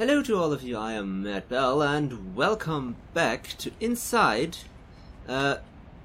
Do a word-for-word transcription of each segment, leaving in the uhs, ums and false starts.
Hello to all of you, I am Matt Bell, and welcome back to INSIDE. Uh,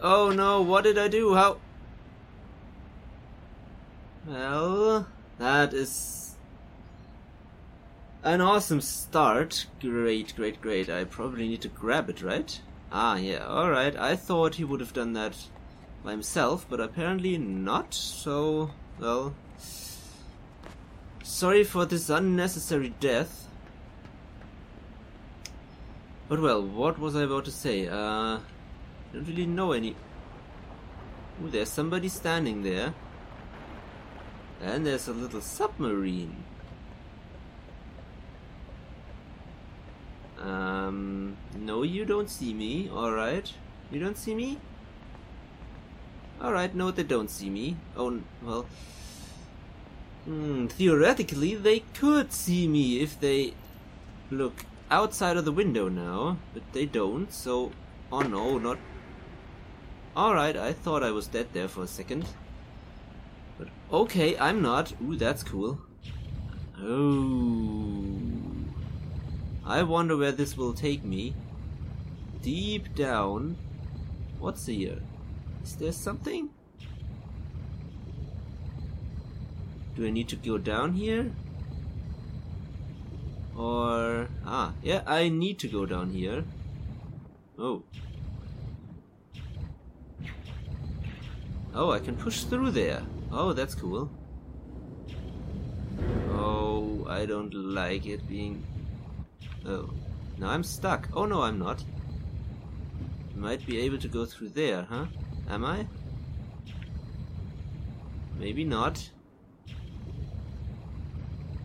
oh no, what did I do? How? Well, that is an awesome start. Great, great, great. I probably need to grab it, right? Ah, yeah, alright. I thought he would have done that by himself, but apparently not, so, well, sorry for this unnecessary death. But well, what was I about to say? Uh, I don't really know any... Ooh, there's somebody standing there. And there's a little submarine. Um, no, you don't see me, alright. You don't see me? Alright, no, they don't see me. Oh, well... Hmm, theoretically, they could see me if they look outside of the window now, but they don't, so... Oh no, not... Alright, I thought I was dead there for a second. But okay, I'm not. Ooh, that's cool. Oh... I wonder where this will take me. Deep down... What's here? Is there something? Do I need to go down here? Or... Ah, yeah, I need to go down here. Oh. Oh, I can push through there. Oh, that's cool. Oh, I don't like it being... Oh. Now I'm stuck. Oh, no, I'm not. Might be able to go through there, huh? Am I? Maybe not.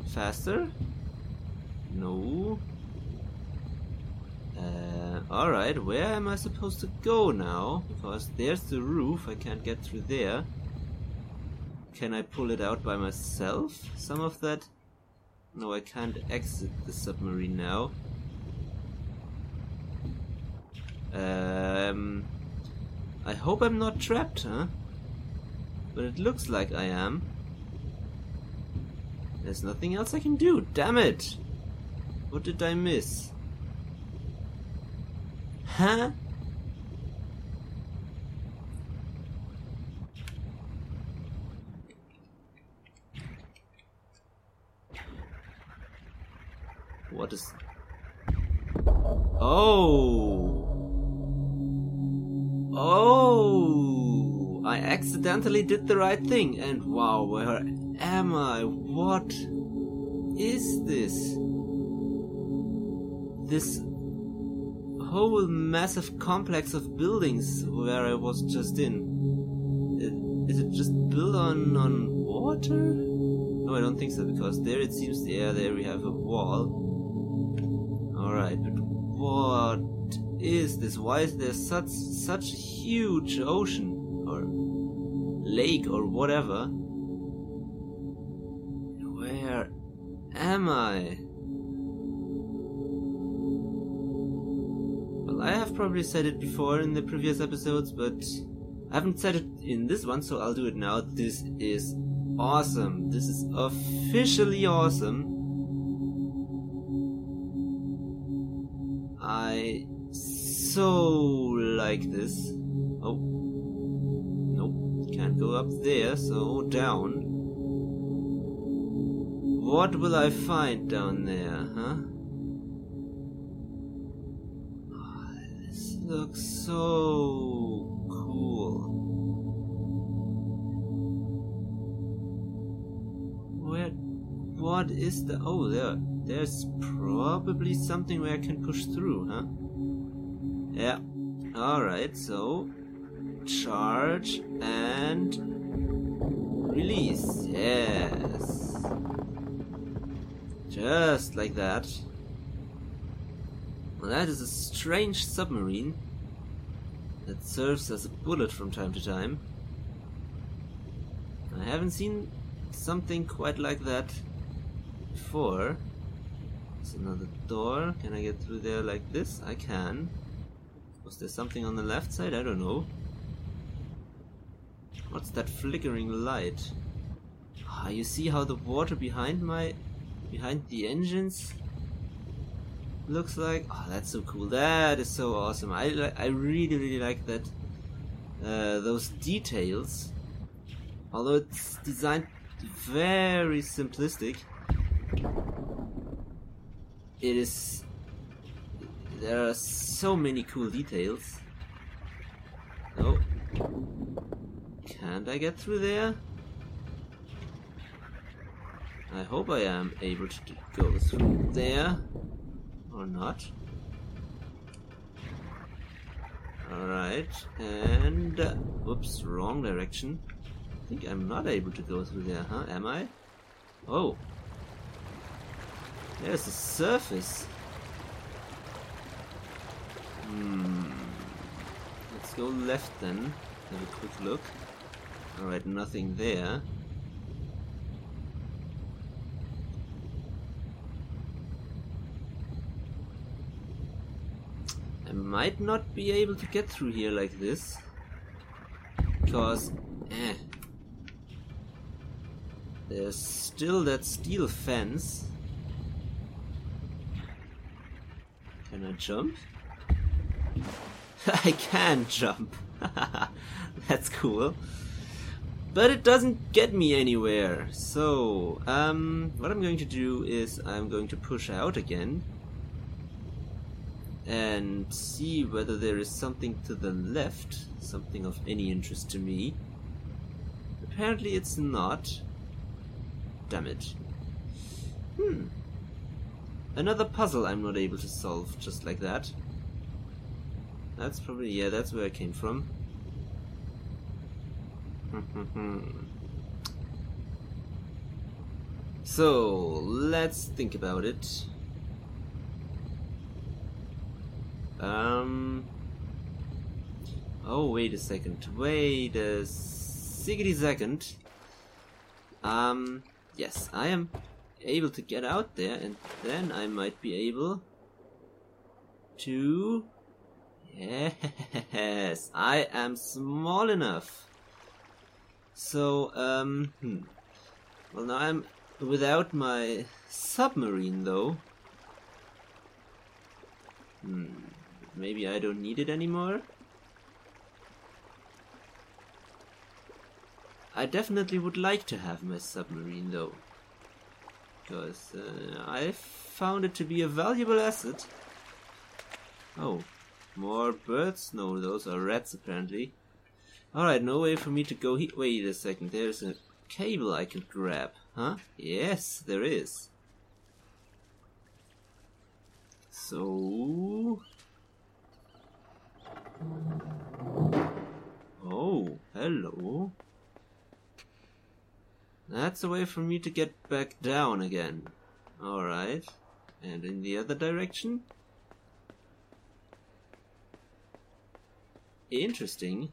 Faster? No. Uh, alright, where am I supposed to go now? Because there's the roof, I can't get through there. Can I pull it out by myself? Some of that? No, I can't exit the submarine now. Um, I hope I'm not trapped, huh? But it looks like I am. There's nothing else I can do, damn it! What did I miss? Huh? What is... Oh! Oh! I accidentally did the right thing, and wow, where am I? What is this? This whole massive complex of buildings where I was just in. Is it just built on, on water? No, I don't think so, because there it seems, yeah, there we have a wall. Alright, but what is this? Why is there such, such a huge ocean, or lake, or whatever? Where am I? I have probably said it before in the previous episodes, but I haven't said it in this one, so I'll do it now. This is awesome. This is officially awesome. I so like this. Oh. Nope. Can't go up there, so down. What will I find down there, huh? Looks so cool. Where? What is the? Oh, there. There's probably something where I can push through, huh? Yeah. All right. So, charge and release. Yes. Just like that. That is a strange submarine that serves as a bullet from time to time. I haven't seen something quite like that before. There's another door. Can I get through there like this? I can. Was there something on the left side? I don't know. What's that flickering light? Ah, you see how the water behind my... behind the engines looks like. Oh, that's so cool. That is so awesome. I li I really really like that. Uh, those details. Although it's designed very simplistic, it is. There are so many cool details. Oh, can't I get through there? I hope I am able to go through there, or not. Alright, and... Uh, whoops, wrong direction. I think I'm not able to go through there, huh? Am I? Oh. There's a surface. Hmm. Let's go left then. Have a quick look. Alright, nothing there. Might not be able to get through here like this, because eh, there's still that steel fence. Can I jump? I can jump. That's cool, but it doesn't get me anywhere. So um, what I'm going to do is I'm going to push out again and see whether there is something to the left, something of any interest to me. Apparently it's not. Damn it. Hmm. Another puzzle I'm not able to solve just like that. That's probably, yeah, that's where I came from. So, let's think about it. Um. Oh, wait a second. Wait a siggity second. Um. Yes, I am able to get out there, and then I might be able to. Yes, I am small enough. So, um. Hmm. Well, now I'm without my submarine, though. Hmm. Maybe I don't need it anymore. I definitely would like to have my submarine though, because uh, I found it to be a valuable asset. Oh, more birds? No, those are rats apparently. Alright, no way for me to go here. Wait a second, there's a cable I can grab, huh? Yes, there is. So... Oh, hello. That's a way for me to get back down again. Alright. And in the other direction? Interesting.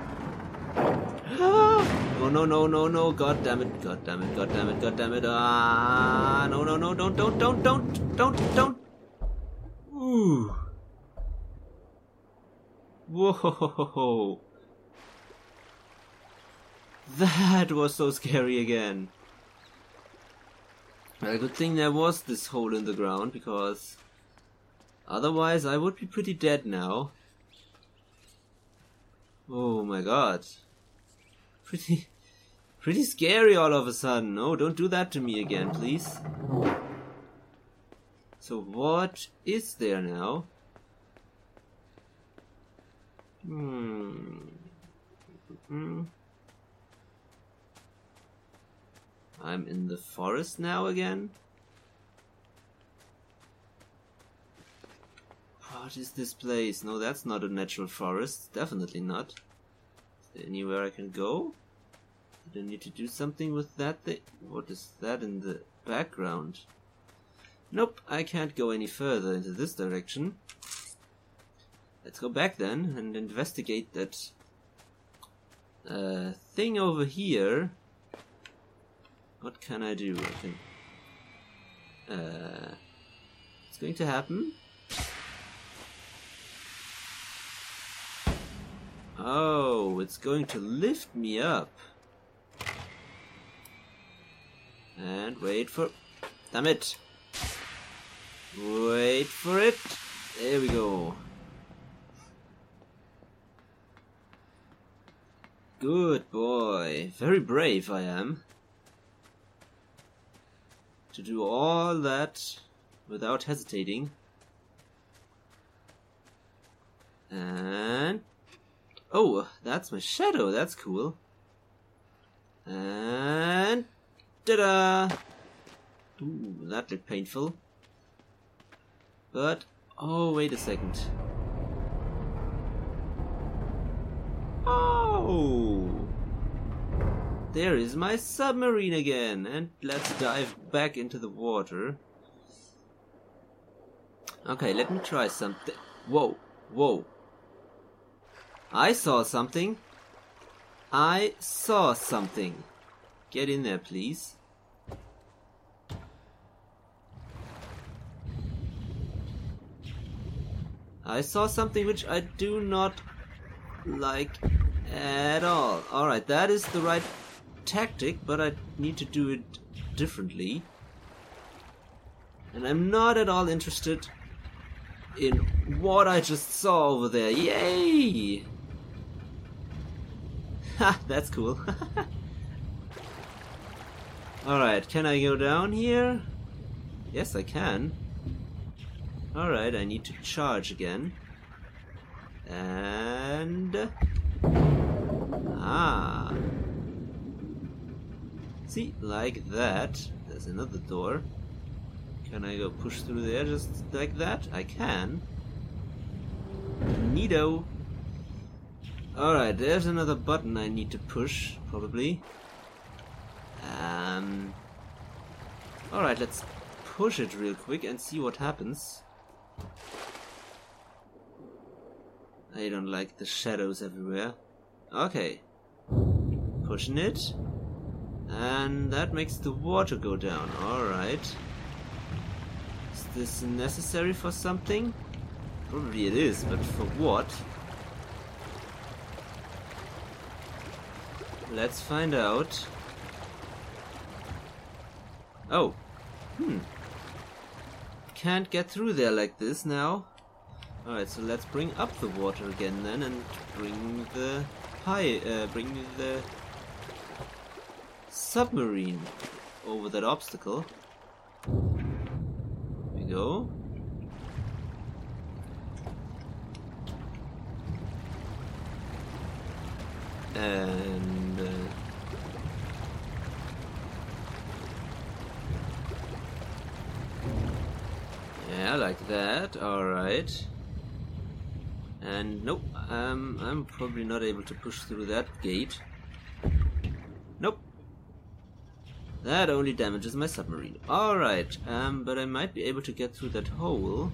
Oh no no no no, god damn it, god damn it, god damn it, god damn it. Ah, no no no, don't don't don't don't don't don't. Ooh. Whoa! That was so scary again. A good thing there was this hole in the ground, because otherwise I would be pretty dead now. Oh my god. Pretty, pretty scary all of a sudden. No, don't do that to me again, please. So what is there now? Hmm. Mm-hmm. I'm in the forest now again. What is this place? No, that's not a natural forest. Definitely not. Is there anywhere I can go? Did I need to do something with that thing? What is that in the background? Nope, I can't go any further into this direction. Let's go back then and investigate that uh, thing over here. What can I do? I think uh, it's going to happen. Oh, it's going to lift me up. And wait for... Damn it! Wait. wait for it. There we go. Good boy. Very brave I am. To do all that without hesitating. And... oh, that's my shadow. That's cool. And... ta-da! Ooh, that looked painful. But... oh, wait a second. Oh! There is my submarine again. And let's dive back into the water. Okay, let me try something. Whoa, whoa. I saw something. I saw something. Get in there, please. I saw something which I do not like at all. Alright, that is the right tactic, but I need to do it differently. And I'm not at all interested in what I just saw over there. Yay! Ha, that's cool. Alright, can I go down here? Yes, I can. Alright, I need to charge again. And... ah. See, like that. There's another door. Can I go push through there just like that? I can. Neato. Alright, there's another button I need to push, probably. Um. Alright, let's push it real quick and see what happens. I don't like the shadows everywhere. Okay. Pushing it. And that makes the water go down. Alright. Is this necessary for something? Probably it is, but for what? Let's find out. Oh. Hmm. Can't get through there like this now. Alright, so let's bring up the water again then and bring the pie, uh, bring the submarine over that obstacle. There we go. And... Uh, yeah, like that. Alright. And nope, um, I'm probably not able to push through that gate. Nope. That only damages my submarine. Alright, um, but I might be able to get through that hole.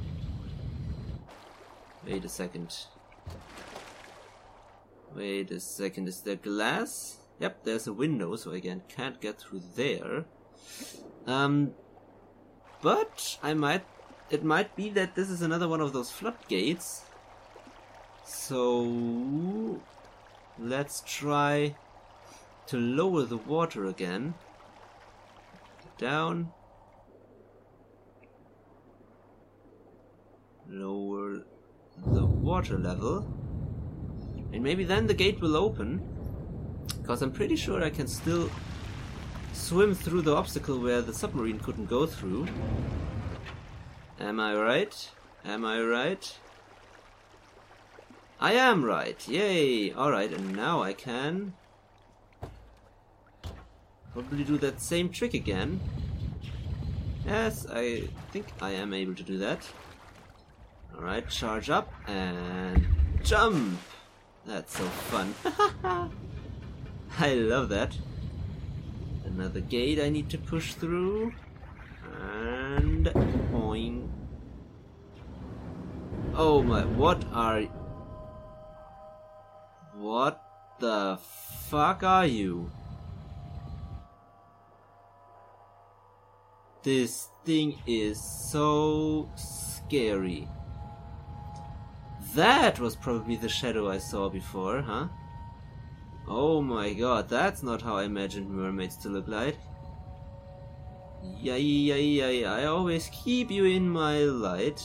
Wait a second. Wait a second, is there glass? Yep, there's a window, so again, can't get through there. Um, but I might... it might be that this is another one of those floodgates. So let's try to lower the water again. Down. Lower the water level. And maybe then the gate will open. Because I'm pretty sure I can still swim through the obstacle where the submarine couldn't go through. Am I right? Am I right? I am right! Yay! Alright, and now I can... probably do that same trick again. Yes, I think I am able to do that. Alright, charge up and jump! That's so fun. I love that. Another gate I need to push through. And... boing. Oh my, what are... what the fuck are you? This thing is so scary. That was probably the shadow I saw before, huh? Oh my god, that's not how I imagined mermaids to look like. Yeah, yeah, yeah, yeah. I always keep you in my light.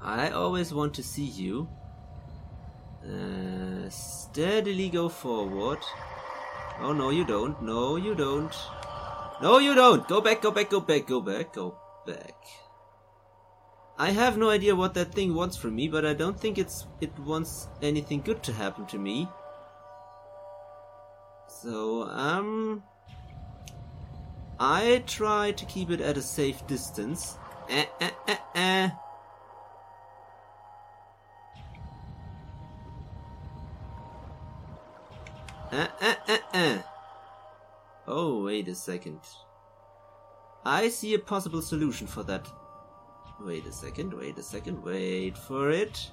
I always want to see you. Uh, steadily go forward. Oh, no, you don't. No, you don't. No, you don't. Go back, go back, go back, go back, go back. I have no idea what that thing wants from me, but I don't think it's it wants anything good to happen to me. So, um... I try to keep it at a safe distance. Eh, eh, eh, eh. Eh, eh, eh, eh. Oh, wait a second. I see a possible solution for that. Wait a second, wait a second, wait for it.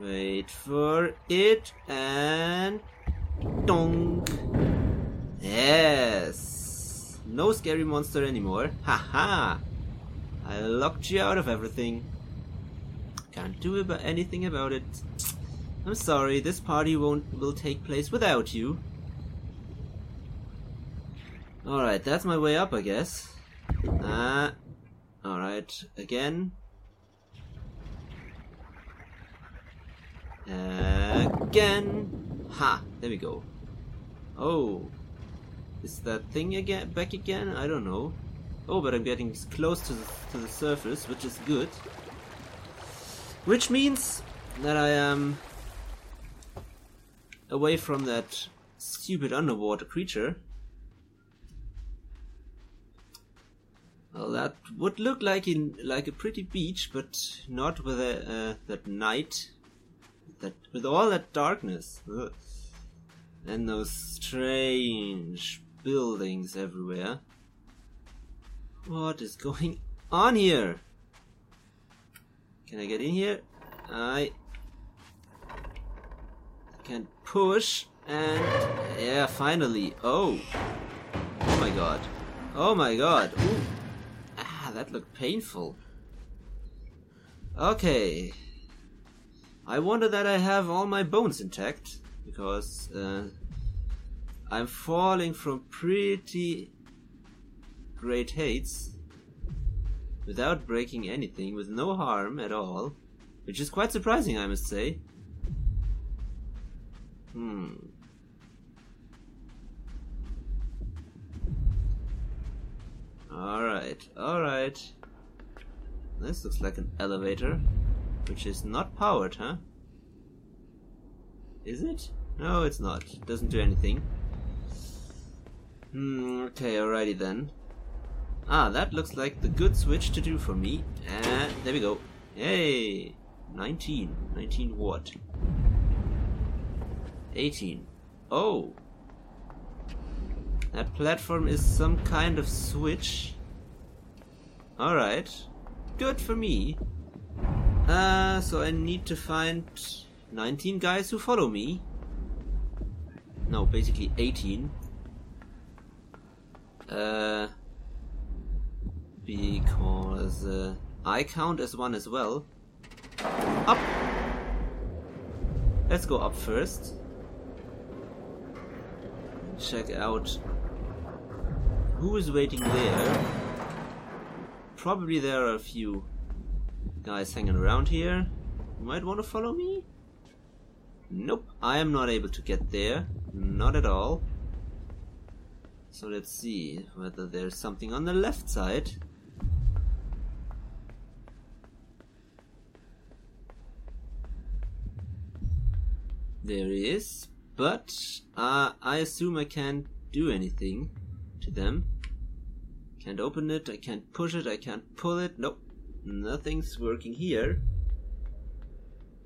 Wait for it, and... donk! Yes! No scary monster anymore. Haha! I locked you out of everything. Can't do about anything about it. I'm sorry, this party won't will take place without you. Alright, that's my way up, I guess. Ah... Uh, Alright, again. Again! Ha! There we go. Oh. Is that thing again back again? I don't know. Oh, but I'm getting close to the, to the surface, which is good. Which means that I am away from that stupid underwater creature. Well, that would look like in like a pretty beach, but not with a, uh, that night, that with all that darkness, ugh. And those strange buildings everywhere. What is going on here? Can I get in here? I can push and yeah, finally. Oh, oh my god! Oh my god! Ooh. That looked painful. Okay. I wonder that I have all my bones intact, because uh, I'm falling from pretty great heights without breaking anything, with no harm at all, which is quite surprising, I must say. Hmm. Alright, alright. This looks like an elevator, which is not powered, huh? Is it? No, it's not. It doesn't do anything. Hmm, okay, alrighty then. Ah, that looks like the good switch to do for me. And there we go. Hey! nineteen. nineteen what? eighteen. Oh! That platform is some kind of switch. Alright. Good for me. Uh, so I need to find nineteen guys who follow me. No, basically eighteen. Uh, because uh, I count as one as well. Up! Let's go up first. Check out... who is waiting there? Probably there are a few guys hanging around here. You might want to follow me? Nope, I am not able to get there. Not at all. So let's see whether there's something on the left side. There is, but uh, I assume I can't do anything to them. Can't open it, I can't push it, I can't pull it. Nope, nothing's working here.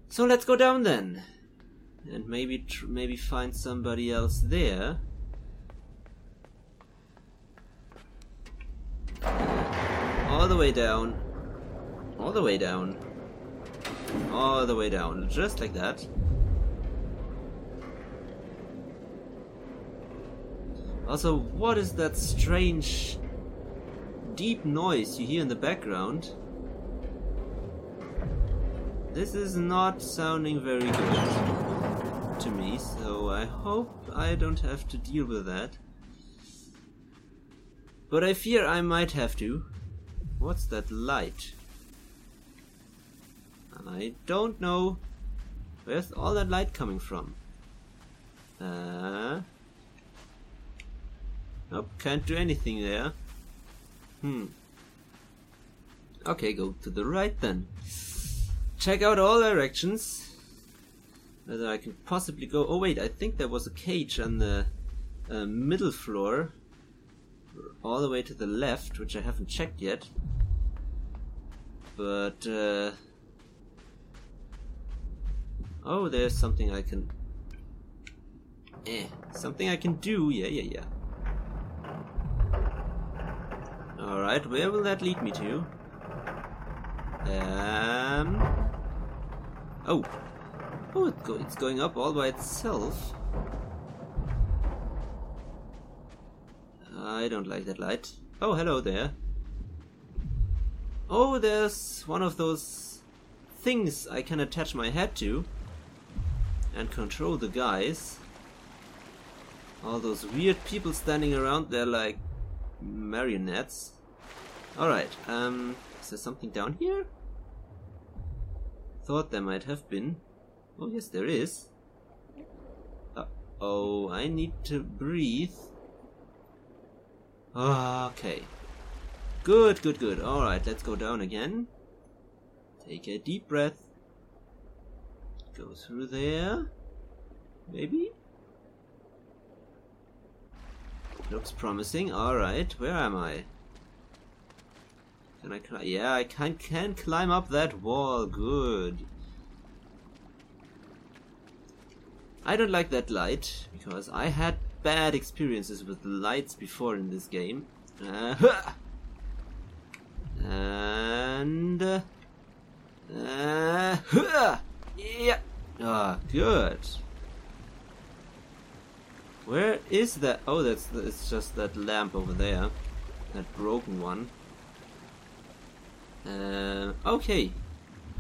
So let's go down then, and maybe tr maybe find somebody else there. All the way down, all the way down, all the way down, just like that. Also, what is that strange deep noise you hear in the background? This is not sounding very good to me, so I hope I don't have to deal with that. but I fear I might have to. What's that light? And I don't know. Where's all that light coming from? Uh... Nope, can't do anything there. Hmm. Okay, go to the right then. Check out all directions. Whether I can possibly go... Oh wait, I think there was a cage on the uh, middle floor. All the way to the left, which I haven't checked yet. But... Uh... Oh, there's something I can... Eh, something I can do, yeah, yeah, yeah. Alright, where will that lead me to? Um... Oh! Oh, it go it's going up all by itself. I don't like that light. Oh, hello there. Oh, there's one of those things I can attach my head to and control the guys. All those weird people standing around, they're like marionettes. Alright, um, is there something down here? Thought there might have been. Oh yes, there is. Uh-oh, I need to breathe. Okay. Good, good, good. Alright, let's go down again. Take a deep breath. Go through there. Maybe? Looks promising. Alright, where am I? Can I climb? Yeah, I can, can climb up that wall. Good. I don't like that light, because I had bad experiences with lights before in this game. Uh, and... Uh, uh, yeah! Ah, good. Where is that? Oh, that's it's just that lamp over there. That broken one. Uh, okay.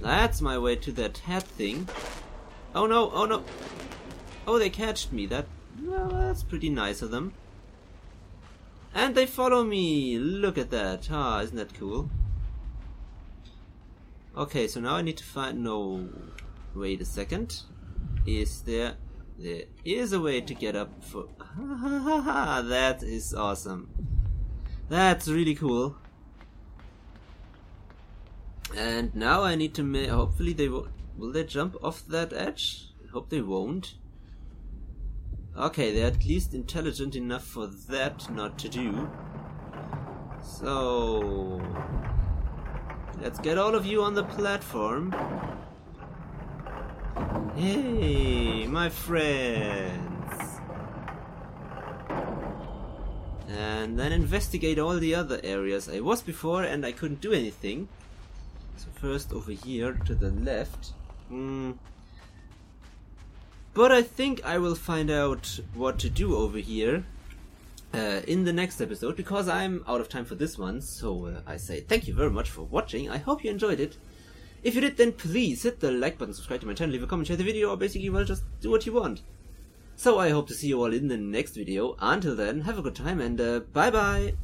That's my way to that hat thing. Oh no, oh no! Oh, they catched me. That... Well, that's pretty nice of them. And they follow me! Look at that! Ah, isn't that cool? Okay, so now I need to find... No... Wait a second. Is there... There is a way to get up for... Ha ha ha ha! That is awesome. That's really cool. And now I need to make... Hopefully they will... Will they jump off that edge? I hope they won't. Okay, they're at least intelligent enough for that not to do. So... Let's get all of you on the platform. Hey, my friends! And then investigate all the other areas I was before and I couldn't do anything. So first over here to the left. Hmm... But I think I will find out what to do over here uh, in the next episode, because I'm out of time for this one. So uh, I say thank you very much for watching. I hope you enjoyed it. If you did, then please hit the like button, subscribe to my channel, leave a comment, share the video, or basically, well, just do what you want. So I hope to see you all in the next video. Until then, have a good time and uh, bye bye.